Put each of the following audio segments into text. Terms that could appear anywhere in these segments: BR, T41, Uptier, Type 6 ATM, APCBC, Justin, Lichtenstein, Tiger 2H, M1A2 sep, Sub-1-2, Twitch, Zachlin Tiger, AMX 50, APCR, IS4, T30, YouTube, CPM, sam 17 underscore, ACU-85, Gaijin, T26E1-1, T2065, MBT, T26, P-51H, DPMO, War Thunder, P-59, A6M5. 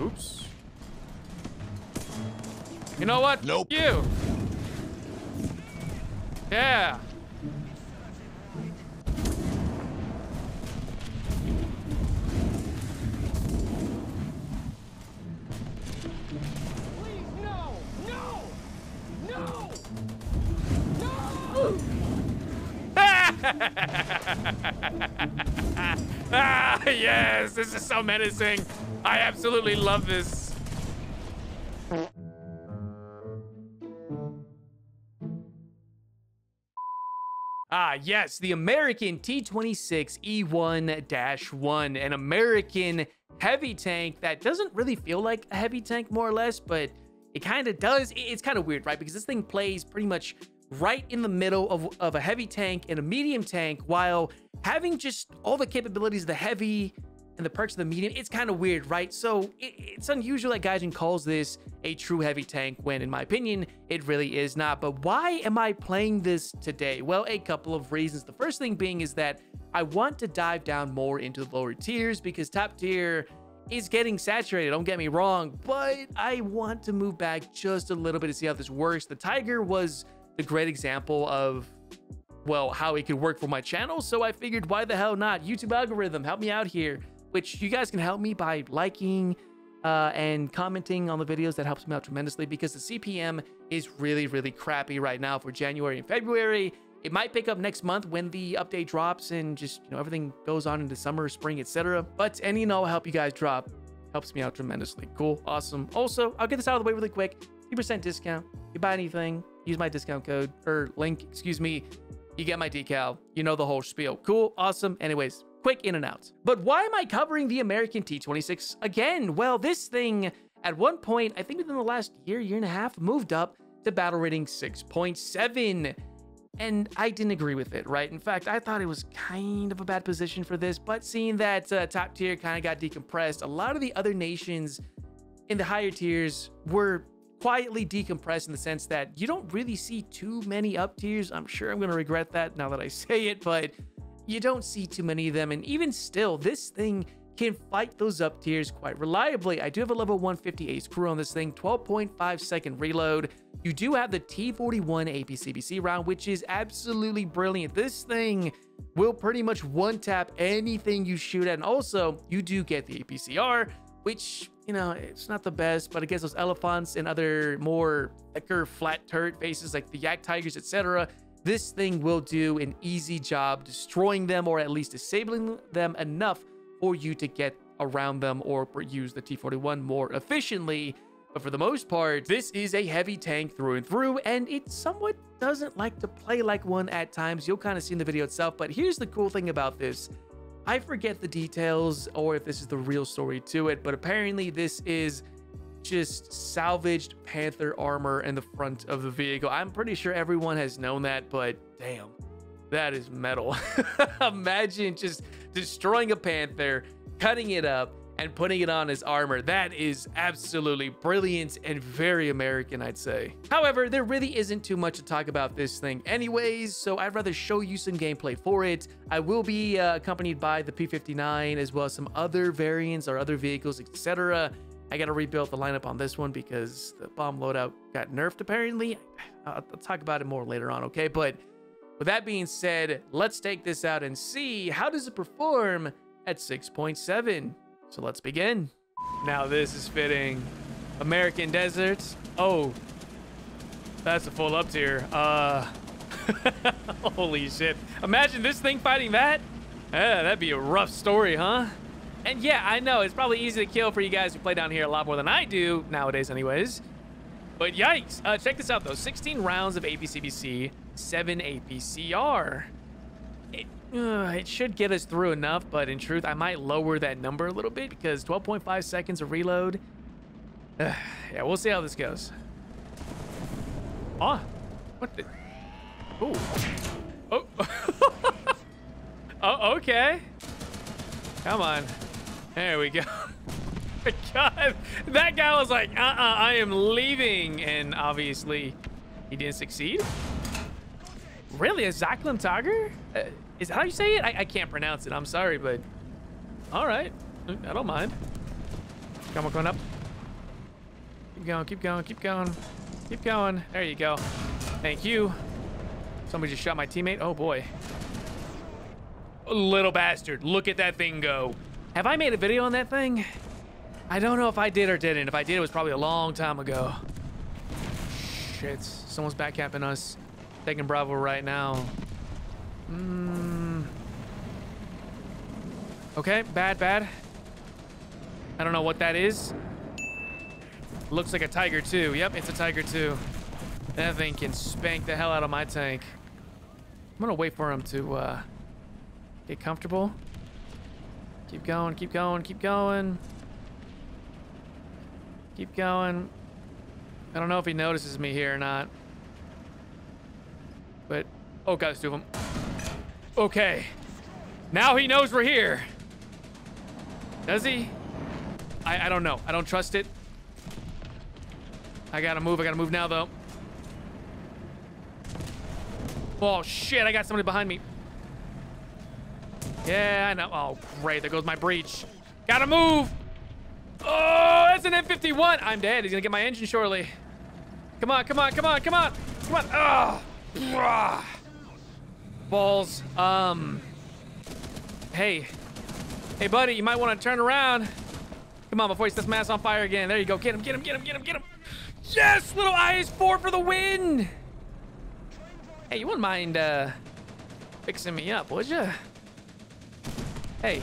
Oops. You know what? Nope. You. Yeah. Ah, yes, this is so menacing. I absolutely love this. Ah, yes, the American T26E1-1, an American heavy tank that doesn't really feel like a heavy tank, more or less, but it kind of does. It's kind of weird, right? Because this thing plays pretty much right in the middle of a heavy tank and a medium tank, while having just all the capabilities of the heavy and the perks of the medium. It's kind of weird, right? So it's unusual that Gaijin calls this a true heavy tank, when in my opinion, it really is not. But why am I playing this today? Well, a couple of reasons. The first thing being is that I want to dive down more into the lower tiers, because top tier is getting saturated, don't get me wrong, but I want to move back just a little bit to see how this works. The Tiger was a great example of, well, how it could work for my channel, so I figured, why the hell not? YouTube algorithm, help me out here, which you guys can help me by liking and commenting on the videos. That helps me out tremendously, because the CPM is really, really crappy right now for January and February. It might pick up next month when the update drops and just, you know, everything goes on into summer, spring, etc. But any and all help you guys drop helps me out tremendously. Cool, awesome. Also, I'll get this out of the way really quick. 50% discount. If you buy anything, use my discount code or link, excuse me, you get my decal. You know the whole spiel. Cool, awesome. Anyways, quick in and out. But why am I covering the American T26 again? Well, this thing at one point, I think within the last year, year and a half, moved up to battle rating 6.7. And I didn't agree with it, right? In fact, I thought it was kind of a bad position for this, but seeing that top tier kind of got decompressed, a lot of the other nations in the higher tiers were quietly decompressed, in the sense that you don't really see too many up tiers. I'm sure I'm going to regret that now that I say it, but you don't see too many of them. And even still, this thing can fight those up tiers quite reliably. I do have a level 150 ace crew on this thing, 12.5 second reload. You do have the T41 APCBC round, which is absolutely brilliant. This thing will pretty much one tap anything you shoot at. And also you do get the APCR, which, you know, it's not the best, but against those elephants and other more thicker flat turret faces like the Yak Tigers, etc., this thing will do an easy job destroying them, or at least disabling them enough for you to get around them or use the T-41 more efficiently. But for the most part, this is a heavy tank through and through, and it somewhat doesn't like to play like one at times. You'll kind of see in the video itself, but here's the cool thing about this. I forget the details or if this is the real story to it, but apparently this is just salvaged Panther armor in the front of the vehicle. I'm pretty sure everyone has known that, but damn, that is metal. Imagine just destroying a Panther, cutting it up, and putting it on as armor. That is absolutely brilliant and very American, I'd say. However, there really isn't too much to talk about this thing anyways, so I'd rather show you some gameplay for it. I will be accompanied by the P-59, as well as some other variants or other vehicles, etc. I gotta rebuild the lineup on this one because the bomb loadout got nerfed, apparently. I'll talk about it more later on, okay? But with that being said, let's take this out and see how does it perform at 6.7. So let's begin. Now this is fitting. American deserts. Oh, that's a full up tier. Holy shit. Imagine this thing fighting that. Yeah, that'd be a rough story, huh? And yeah, I know it's probably easy to kill for you guys who play down here a lot more than I do nowadays anyways. But yikes. Check this out though. 16 rounds of APCBC, 7 APCR. It should get us through enough, but in truth, I might lower that number a little bit because 12.5 seconds of reload. Yeah, we'll see how this goes. Oh, what the? Ooh. Oh. Oh, okay. Come on. There we go. God, that guy was like, I am leaving. And obviously, he didn't succeed. Really? A Zachlin Tiger? Is that how you say it? I can't pronounce it. I'm sorry, but... All right. I don't mind. Come on, going up. Keep going, keep going, keep going. Keep going. There you go. Thank you. Somebody just shot my teammate. Oh, boy. A little bastard. Look at that thing go. Have I made a video on that thing? I don't know if I did or didn't. If I did, it was probably a long time ago. Shit. Someone's backcapping us. Taking Bravo right now. Okay, bad. I don't know what that is. Looks like a Tiger 2. Yep, it's a Tiger 2. That thing can spank the hell out of my tank. I'm gonna wait for him to get comfortable. Keep going, keep going, keep going. Keep going. I don't know if he notices me here or not. But, oh God, there's two of them. Okay. Now he knows we're here. Does he? I don't know. I don't trust it. I gotta move. I gotta move now, though. Oh, shit. I got somebody behind me. Yeah, I know. Oh, great. There goes my breach. Gotta move. Oh, that's an M51. I'm dead. He's gonna get my engine shortly. Come on, come on, come on, come on. Come on. Oh. Balls. Hey buddy, you might want to turn around. Come on before he sets my ass on fire again. There you go. Get him, get him, get him, get him, get him. Yes, little IS4 for the win. Hey, you wouldn't mind fixing me up, would you? Hey,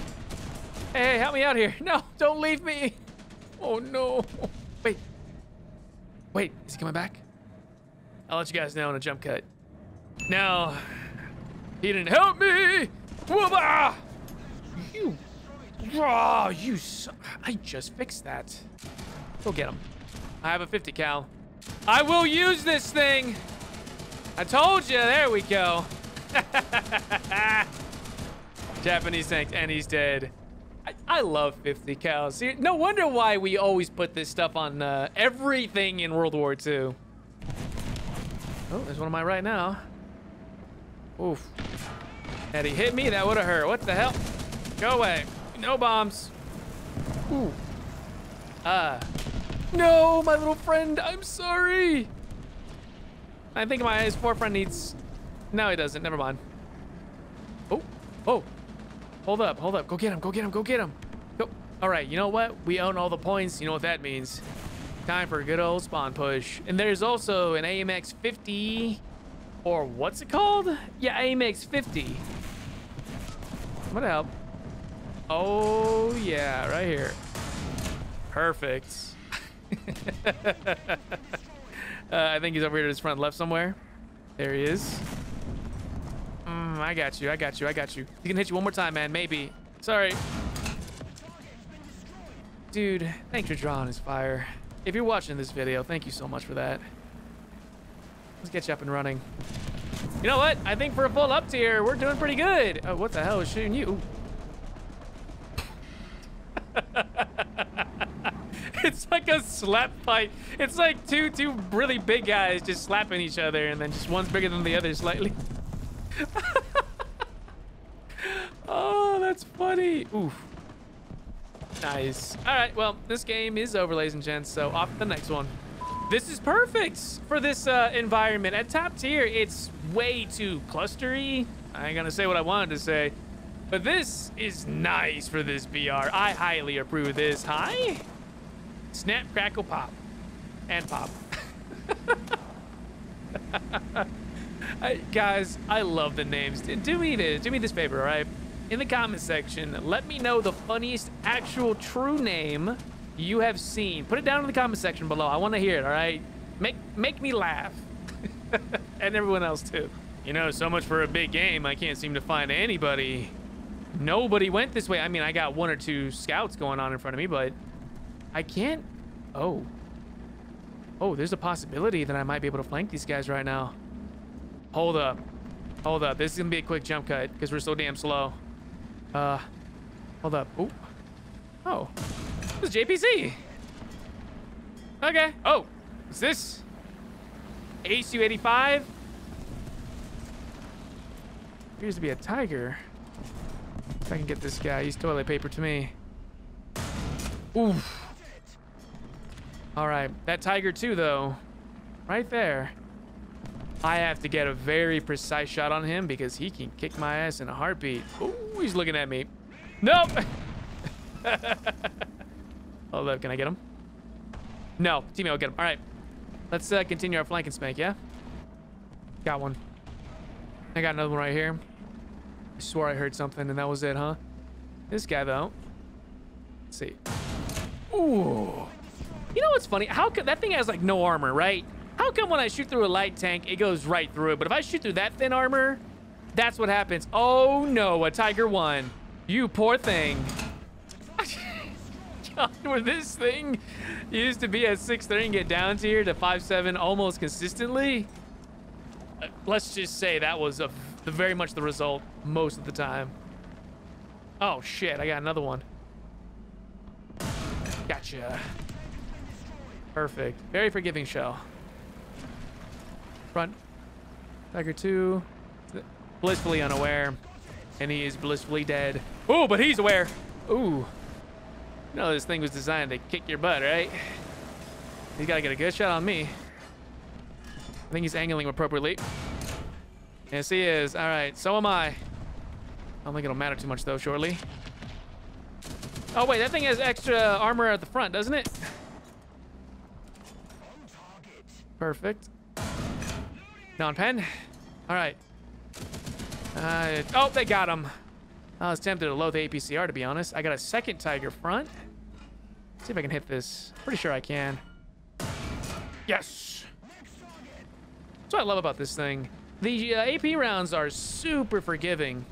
help me out here. No, don't leave me. Oh no. Wait, is he coming back? I'll let you guys know in a jump cut. No, he didn't help me. Whoa, you suck. I just fixed that. Go get him. I have a 50 cal. I will use this thing. I told you. There we go. Japanese tanks, and he's dead. I love 50 cals. No wonder why we always put this stuff on everything in World War II. Oh, there's one of mine right now. Oof. Had he hit me, that would have hurt. What the hell? Go away. No bombs. Ooh. No, my little friend. I'm sorry. I think my IS4 friend needs... No, he doesn't. Never mind. Oh. Hold up. Go get him. Go. All right, you know what? We own all the points. You know what that means. Time for a good old spawn push. And there's also an AMX 50... Or what's it called? Yeah, AMX 50. I'm gonna help. Oh, yeah, right here. Perfect. I think he's over here to his front left somewhere. There he is. I got you. He can hit you one more time, man, maybe. Sorry. Dude, thanks for drawing his fire. If you're watching this video, thank you so much for that. Let's get you up and running. You know what? I think for a full up tier, we're doing pretty good. Oh, what the hell is shooting you? It's like a slap fight. It's like two really big guys just slapping each other, and then just one's bigger than the other slightly. Oh, that's funny. Oof. Nice. All right, well, this game is over, ladies and gents, so off to the next one. This is perfect for this environment. At top tier, it's way too clustery. I ain't gonna say what I wanted to say, but this is nice for this BR. I highly approve this. Hi. Snap, crackle, pop. And pop. Guys, I love the names. Do me this favor, all right? In the comment section, let me know the funniest actual true name you have seen. Put it down in the comment section below. I want to hear it, all right? Make me laugh. And everyone else too. You know, so much for a big game. I can't seem to find anybody. Nobody went this way. I mean, I got one or two scouts going on in front of me, but I can't. Oh, there's a possibility that I might be able to flank these guys right now. Hold up. This is gonna be a quick jump cut because we're so damn slow. Hold up. Ooh. Oh. This is JPC. Okay. Oh, is this ACU-85? Appears to be a tiger. If I can get this guy, he's toilet paper to me. Oof. All right, that tiger too, though, right there. I have to get a very precise shot on him because he can kick my ass in a heartbeat. Ooh, he's looking at me. Nope. Hold up, can I get him? No, teammate will get him. All right, let's continue our flank and spank, yeah? Got one. I got another one right here. I swore I heard something and that was it, huh? This guy, though. Let's see. Ooh. You know what's funny? How come that thing has, like, no armor, right? How come when I shoot through a light tank, it goes right through it? But if I shoot through that thin armor, that's what happens. Oh, no, a Tiger 1. You poor thing. God, where this thing used to be at 6'3" and get down to here to 5'7" almost consistently. Let's just say that was very much the result most of the time. Oh, shit, I got another one. Gotcha. Perfect. Very forgiving shell. Front. Tiger 2. Blissfully unaware. And he is blissfully dead. Ooh, but he's aware. Ooh. You know this thing was designed to kick your butt, right? He's got to get a good shot on me. I think he's angling appropriately. Yes, he is. All right, so am I. I don't think it'll matter too much, though, shortly. Oh, wait, that thing has extra armor at the front, doesn't it? Perfect. Non-pen. All right. Oh, they got him. I was tempted to load the APCR, to be honest. I got a second Tiger front. Let's see if I can hit this. Pretty sure I can. Yes. That's what I love about this thing. The AP rounds are super forgiving.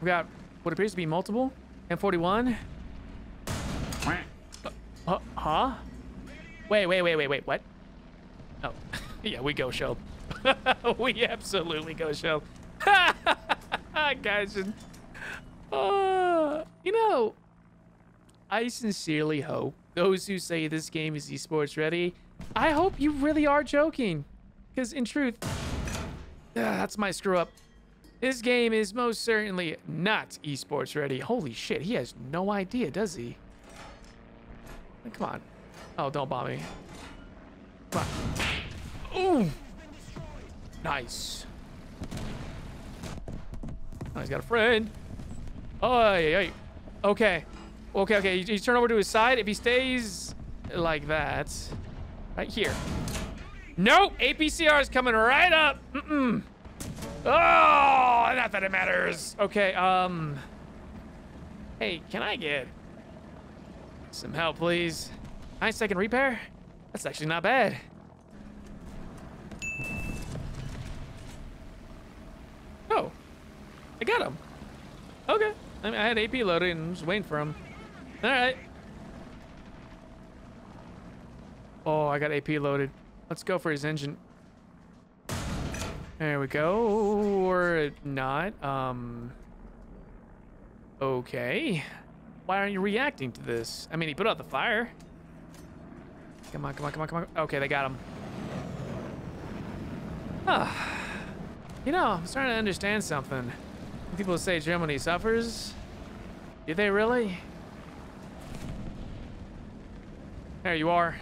We've got what appears to be multiple. M41. Huh? Wait. What? Oh, yeah, we go shell. We absolutely go shell. Guys, you know, I sincerely hope those who say this game is esports ready, I hope you really are joking, because in truth, that's my screw up. This game is most certainly not esports ready. Holy shit, he has no idea, does he? Come on. Oh, don't bomb me. Come on. Ooh. Nice. Oh, he's got a friend. Oh, yeah. Okay. You turn over to his side. If he stays like that, right here. Nope. APCR is coming right up. Mm-mm. Oh, not that it matters. Okay. Hey, can I get some help, please? 9 second repair. That's actually not bad. Oh. I got him. Okay. I mean, I had AP loaded and I'm just waiting for him. All right. Oh, I got AP loaded. Let's go for his engine. There we go. Or not. Okay. Why aren't you reacting to this? I mean, he put out the fire. Come on. Okay, they got him. Ah. You know, I'm starting to understand something. People say Germany suffers. Did they really? There you are.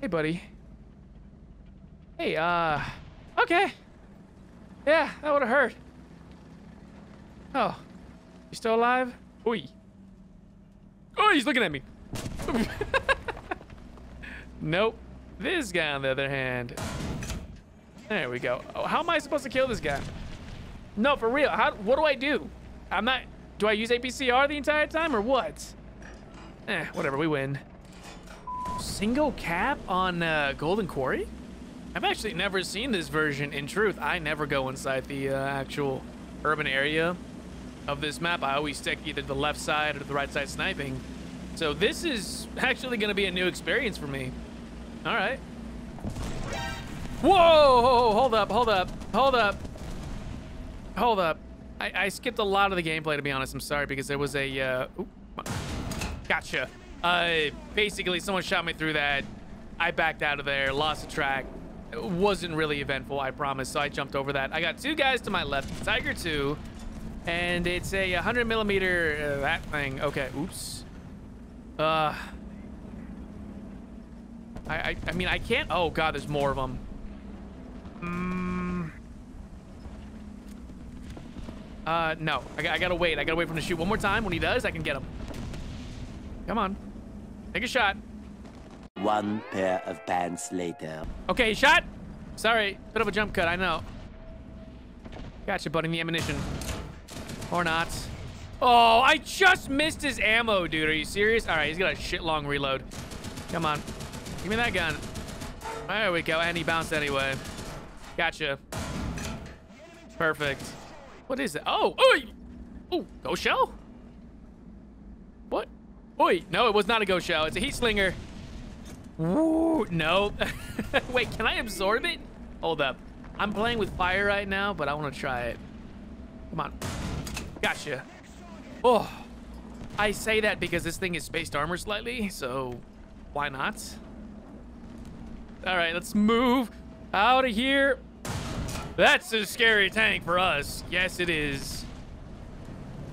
Hey, buddy. Hey, okay. Yeah, that would have hurt. Oh, you still alive? Oi. Oh, he's looking at me. Nope. This guy, on the other hand. There we go. Oh, how am I supposed to kill this guy? No, for real. What do I do? I'm not... Do I use APCR the entire time or what? Whatever. We win. Single cap on Golden Quarry? I've actually never seen this version. In truth, I never go inside the actual urban area of this map. I always stick either to the left side or to the right side sniping. So this is actually going to be a new experience for me. All right. Whoa, hold up. I skipped a lot of the gameplay, to be honest. I'm sorry, because there was a, gotcha. Basically, someone shot me through that. I backed out of there, lost the track. wasn't really eventful, I promise. So I jumped over that. I got two guys to my left, Tiger 2, and it's a 100mm that thing. Okay, oops. I mean, I can't. Oh god, there's more of them. No, I gotta wait. I gotta wait for him to shoot one more time. When he does, I can get him. Come on, take a shot. One pair of pants later. Okay, shot. Sorry, bit of a jump cut, I know. Gotcha, buddy, the ammunition. Or not. Oh, I just missed his ammo, dude. Are you serious? All right, he's got a shit long reload. Come on, give me that gun. There we go, and he bounced anyway. Gotcha. Perfect. What is it? Oh, oi! Oh, go shell? What? Oi, no, it was not a go shell. It's a heat slinger. Ooh, no. Wait, can I absorb it? Hold up. I'm playing with fire right now, but I want to try it. Come on. Gotcha. Oh, I say that because this thing is spaced armor slightly, so why not? All right, let's move out of here. That's a scary tank for us. Yes, it is.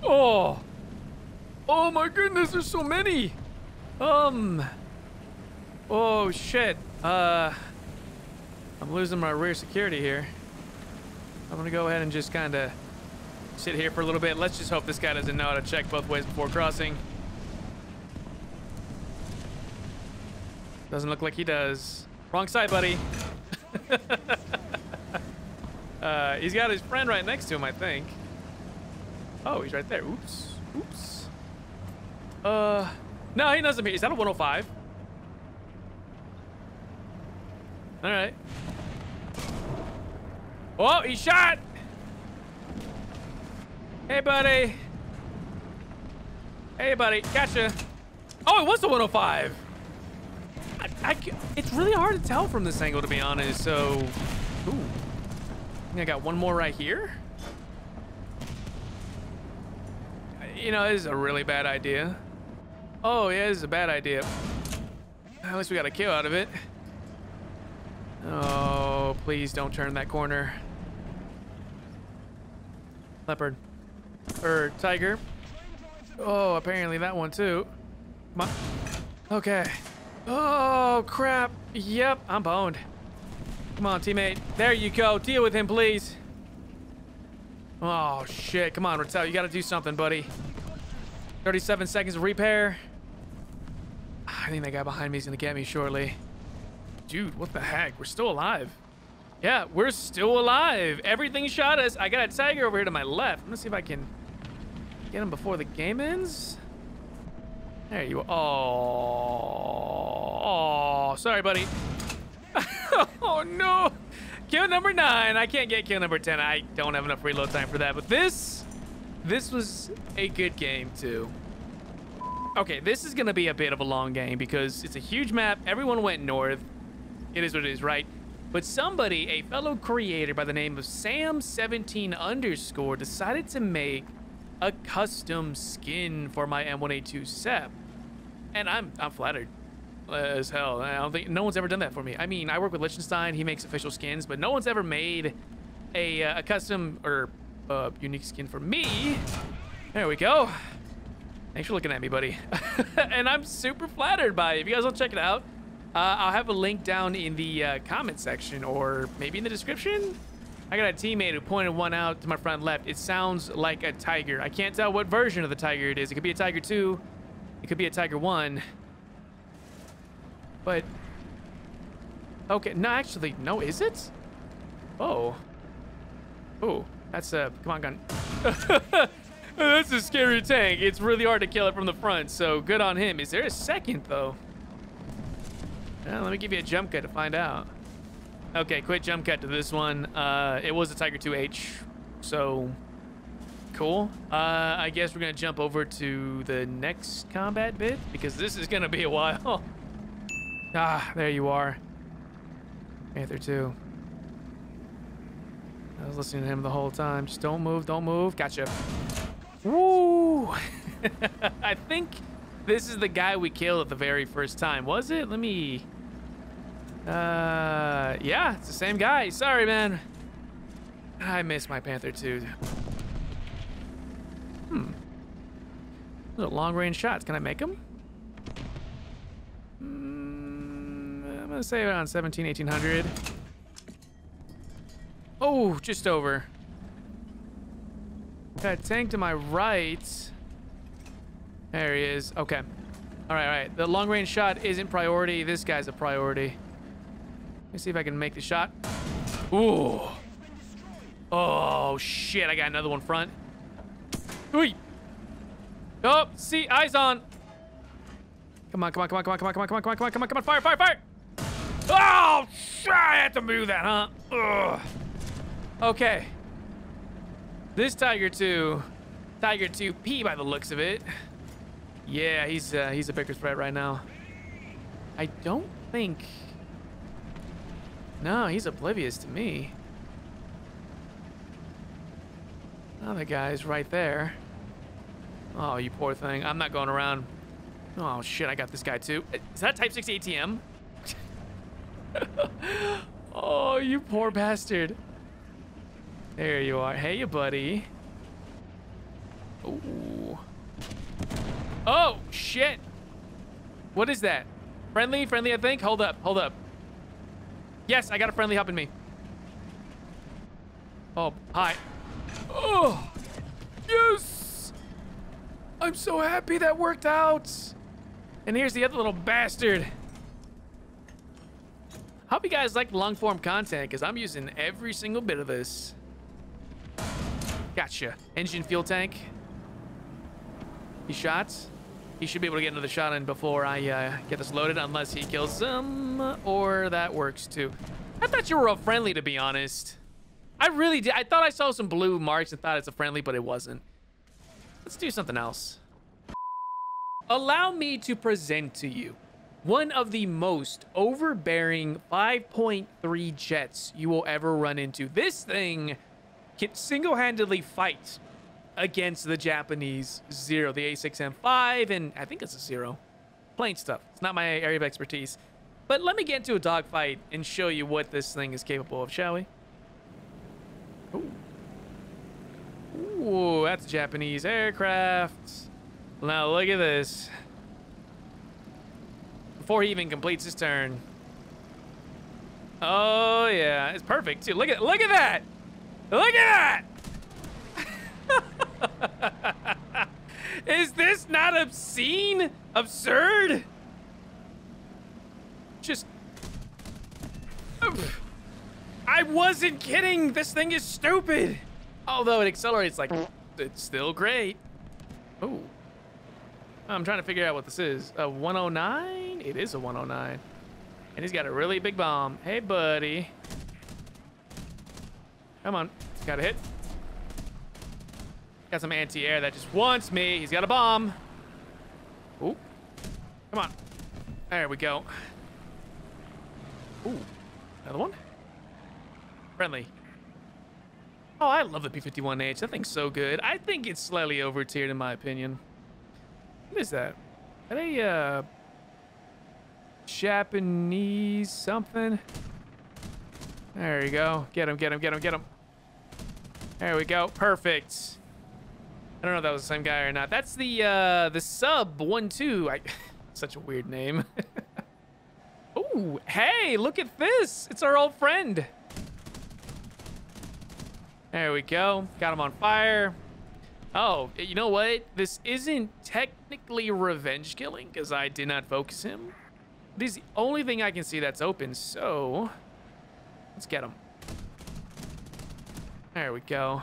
Oh. Oh my goodness, there's so many. Oh shit, I'm losing my rear security here. I'm gonna go ahead and just kind of sit here for a little bit. Let's just hope this guy doesn't know how to check both ways before crossing. Doesn't look like he does. Wrong side, buddy. He's got his friend right next to him, I think. Oh, he's right there. Oops, oops. No, he doesn't. Is that a 105? All right. Oh, he shot. Hey, buddy. Hey, buddy. Gotcha. Oh, it was the 105. It's really hard to tell from this angle, to be honest. So, ooh. I think I got one more right here. You know, this is a really bad idea. Oh, yeah, this is a bad idea. At least we got a kill out of it. Oh, please don't turn that corner. Leopard. Or tiger. Oh, apparently that one too. Come on. Okay. Oh, crap. Yep, I'm boned. Come on, teammate. There you go. Deal with him, please. Oh, shit. Come on, Rattel. You got to do something, buddy. 37 seconds of repair. I think that guy behind me is going to get me shortly. Dude, what the heck? We're still alive. Yeah, we're still alive. Everything shot us. I got a tiger over here to my left. I'm gonna see if I can get him before the game ends. There you are. Oh, sorry, buddy. Oh, no. Kill number 9. I can't get kill number 10. I don't have enough reload time for that. But this was a good game, too. Okay, this is gonna be a bit of a long game because it's a huge map. Everyone went north. It is what it is, right? But somebody, a fellow creator by the name of sam 17 underscore, decided to make a custom skin for my M1A2 sep, and I'm flattered as hell. I don't think no one's ever done that for me. I mean, I work with Lichtenstein; he makes official skins, but no one's ever made a custom or unique skin for me. There we go. Thanks for looking at me, buddy. And I'm super flattered by it. If you guys want to check it out, I'll have a link down in the comment section or maybe in the description. I got a teammate who pointed one out to my front left. It sounds like a tiger. I can't tell what version of the tiger it is. It could be a tiger 2. It could be a tiger 1. But, okay. No, actually, no, is it? Oh. Oh, that's a, come on, gun. That's a scary tank. It's really hard to kill it from the front, so good on him. Is there a second, though? Well, let me give you a jump cut to find out. Okay, quick jump cut to this one. It was a Tiger 2H, so cool. I guess we're going to jump over to the next combat bit, because this is going to be a while. Ah, there you are. Panther 2. I was listening to him the whole time. Just don't move, don't move. Gotcha. Woo! I think this is the guy we killed at the very first time, was it? Let me Yeah, it's the same guy. Sorry, man. I miss my Panther too. Hmm. Little long-range shots. Can I make them? I'm gonna say around 1,700, 1,800. Oh, just over. Got a tank to my right. There he is. Okay. All right. The long-range shot isn't priority. This guy's a priority. Let me see if I can make the shot. Ooh. Oh, shit. I got another one front. Ooh. Oh, see, eyes on. Come on, come on, come on, come on, come on, come on, come on, come on, come on, come on, come on, fire, fire, fire. Oh, shit, I had to move that, huh? Ugh. Okay. This Tiger 2, Tiger 2P by the looks of it. Yeah, he's a bigger threat right now. I don't think... No, he's oblivious to me. Another guy's right there. Oh, you poor thing. I'm not going around. Oh, shit, I got this guy, too. Is that Type 6 ATM? Oh, you poor bastard. There you are. Hey, you buddy. Ooh. Oh, shit. What is that? Friendly? Friendly, I think? Hold up. Hold up. Yes, I got a friendly helping me. Oh, hi. Oh, yes. I'm so happy that worked out. And here's the other little bastard. Hope you guys like long form content because I'm using every single bit of this. Gotcha. Engine fuel tank. He shot. He should be able to get another shot in before I get this loaded unless he kills them or that works too. I thought you were a friendly, to be honest. I really did. I thought I saw some blue marks and thought it's a friendly, but it wasn't. Let's do something else. Allow me to present to you one of the most overbearing 5.3 jets you will ever run into. This thing can single-handedly fight against the Japanese Zero, the A6M5, and I think it's a Zero. Plain stuff. It's not my area of expertise. But let me get into a dogfight and show you what this thing is capable of, shall we? Ooh. Ooh, that's Japanese aircraft. Now look at this. Before he even completes his turn. Oh yeah, it's perfect too. Look at that. Look at that. Is this not obscene? Absurd? Just. I wasn't kidding. This thing is stupid. Although it accelerates like, it's still great. Oh, I'm trying to figure out what this is. A 109? It is a 109. And he's got a really big bomb. Hey, buddy. Come on, got a hit. Got some anti-air that just wants me. He's got a bomb. Ooh, come on. There we go. Ooh, another one. Friendly. Oh, I love the P-51H. That thing's so good. I think it's slightly over-tiered in my opinion. What is that? Are they, Japanese something? There you go. Get him, get him, get him, get him. There we go. Perfect. I don't know if that was the same guy or not. That's the Sub-1-2. Such a weird name. Oh, hey, look at this. It's our old friend. There we go. Got him on fire. Oh, you know what? This isn't technically revenge killing because I did not focus him. This is the only thing I can see that's open, so let's get him. There we go.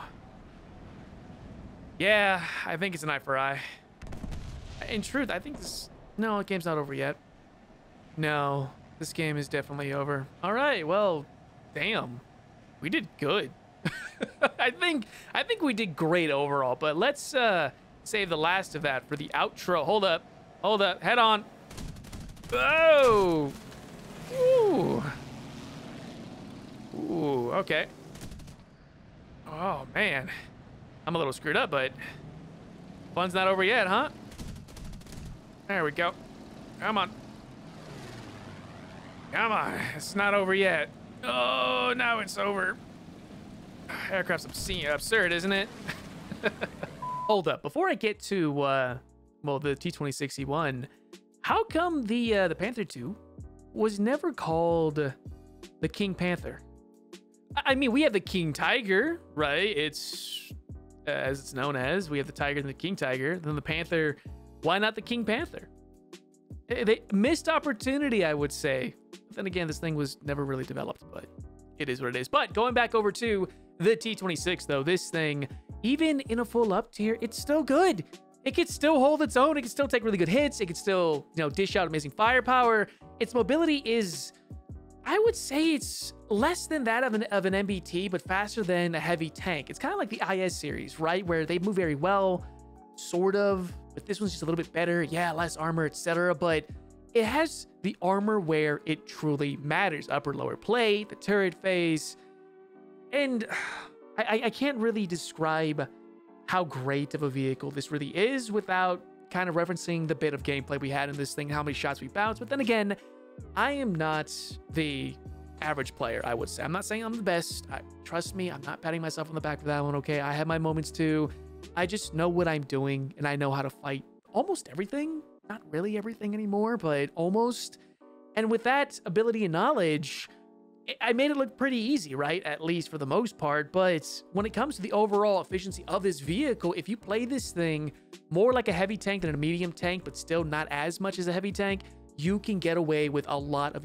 Yeah, I think it's an eye for eye. In truth, I think this... No, the game's not over yet. No, this game is definitely over. All right, well, damn. We did good. I think we did great overall, but let's save the last of that for the outro. Hold up, head on. Oh, ooh, ooh, okay. Oh man, I'm a little screwed up, but fun's not over yet, huh? There we go. Come on. Come on, it's not over yet. Oh, now it's over. Aircraft's absurd, isn't it? Hold up, before I get to well, the T26E1, how come the Panther II was never called the King Panther? I mean, we have the King Tiger, right? It's as it's known as. We have the Tiger and the King Tiger, then the Panther. Why not the King Panther? They missed opportunity, I would say. But then again, this thing was never really developed, but it is what it is. But going back over to the T26, though, this thing, even in a full up tier, it's still good. It can still hold its own. It can still take really good hits. It can still, you know, dish out amazing firepower. Its mobility is, I would say, it's less than that of an MBT, but faster than a heavy tank. It's kind of like the IS series, right? Where they move very well, sort of. But this one's just a little bit better. Yeah, less armor, etc. But it has the armor where it truly matters. Upper, lower plate, the turret phase. And I can't really describe how great of a vehicle this really is without kind of referencing the bit of gameplay we had in this thing, how many shots we bounced. But then again, I am not the average player, I would say. I'm not saying I'm the best. Trust me, I'm not patting myself on the back for that one, okay? I have my moments too. I just know what I'm doing, and I know how to fight almost everything. Not really everything anymore, but almost. And with that ability and knowledge, I made it look pretty easy, right? At least for the most part. But when it comes to the overall efficiency of this vehicle, if you play this thing more like a heavy tank than a medium tank, but still not as much as a heavy tank, you can get away with a lot of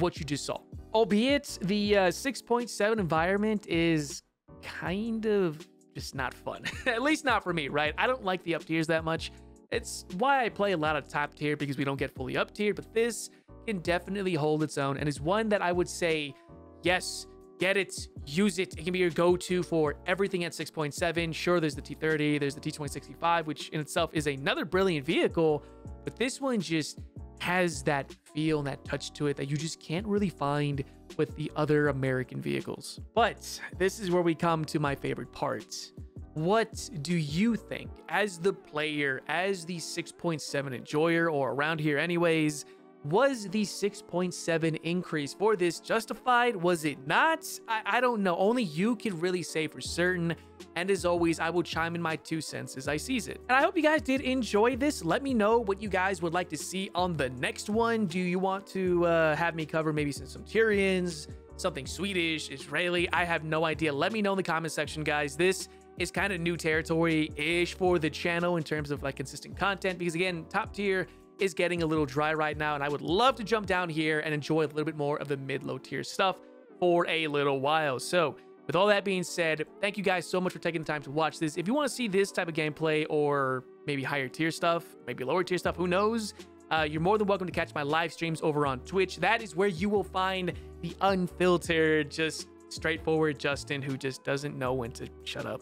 what you just saw. Albeit the 6.7 environment is kind of just not fun. At least not for me, right? I don't like the up tiers that much. It's why I play a lot of top tier, because we don't get fully up tiered, but this can definitely hold its own and is one that I would say, yes, get it, use it. It can be your go-to for everything at 6.7. Sure, there's the T30, there's the T2065, which in itself is another brilliant vehicle, but this one just has that feel and that touch to it that you just can't really find with the other American vehicles. But this is where we come to my favorite part. What do you think as the player, as the 6.7 enjoyer, or around here anyways? Was the 6.7 increase for this justified? Was it not? I don't know. Only you can really say for certain. And as always, I will chime in my 2 cents as I seize it. And I hope you guys did enjoy this. Let me know what you guys would like to see on the next one. Do you want to have me cover maybe some Tyrians, something Swedish, Israeli? I have no idea. Let me know in the comment section, guys. This is kind of new territory-ish for the channel in terms of like consistent content, because again, top tier is getting a little dry right now, and I would love to jump down here and enjoy a little bit more of the mid-low tier stuff for a little while. So with all that being said, thank you guys so much for taking the time to watch this. If you want to see this type of gameplay, or maybe higher tier stuff, maybe lower tier stuff, who knows, you're more than welcome to catch my live streams over on Twitch. That is where you will find the unfiltered, just straightforward Justin, who just doesn't know when to shut up.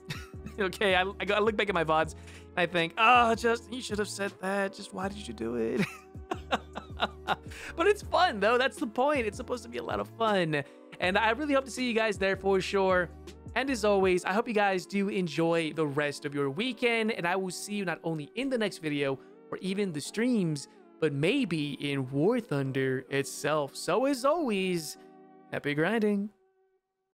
Okay, I look back at my VODs and I think, oh, Justin, you should have said that. Just why did you do it? But it's fun, though. That's the point. It's supposed to be a lot of fun. And I really hope to see you guys there for sure. And as always, I hope you guys do enjoy the rest of your weekend. And I will see you not only in the next video or even the streams, but maybe in War Thunder itself. So as always, happy grinding.